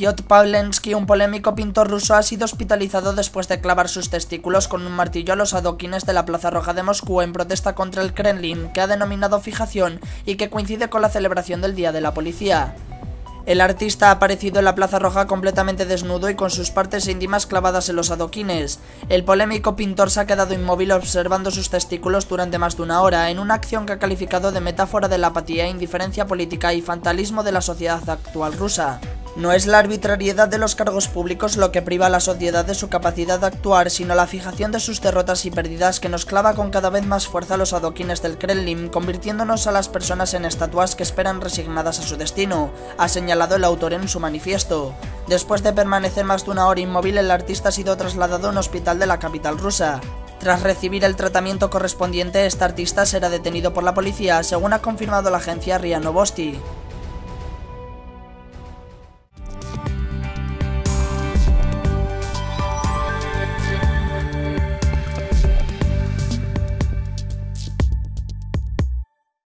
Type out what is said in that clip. Piotr Pavlenski, un polémico pintor ruso, ha sido hospitalizado después de clavar sus testículos con un martillo a los adoquines de la Plaza Roja de Moscú en protesta contra el Kremlin, que ha denominado fijación y que coincide con la celebración del Día de la Policía. El artista ha aparecido en la Plaza Roja completamente desnudo y con sus partes íntimas clavadas en los adoquines. El polémico pintor se ha quedado inmóvil observando sus testículos durante más de una hora, en una acción que ha calificado de metáfora de la apatía, indiferencia política y fatalismo de la sociedad actual rusa. No es la arbitrariedad de los cargos públicos lo que priva a la sociedad de su capacidad de actuar, sino la fijación de sus derrotas y pérdidas que nos clava con cada vez más fuerza los adoquines del Kremlin, convirtiéndonos a las personas en estatuas que esperan resignadas a su destino, ha señalado el autor en su manifiesto. Después de permanecer más de una hora inmóvil, el artista ha sido trasladado a un hospital de la capital rusa. Tras recibir el tratamiento correspondiente, este artista será detenido por la policía, según ha confirmado la agencia Ria Novosti.